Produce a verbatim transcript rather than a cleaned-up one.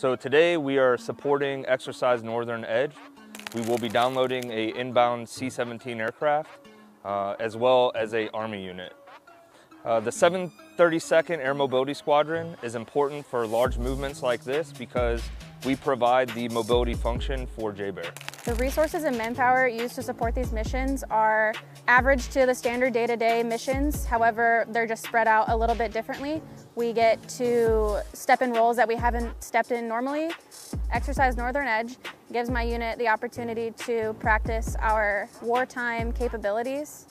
So today we are supporting Exercise Northern Edge. We will be downloading a inbound C seventeen aircraft uh, as well as a Army unit. Uh, the seven thirty-second Air Mobility Squadron is important for large movements like this because we provide the mobility function for J B E R. The resources and manpower used to support these missions are average to the standard day-to-day missions. However, they're just spread out a little bit differently. We get to step in roles that we haven't stepped in normally. Exercise Northern Edge gives my unit the opportunity to practice our wartime capabilities.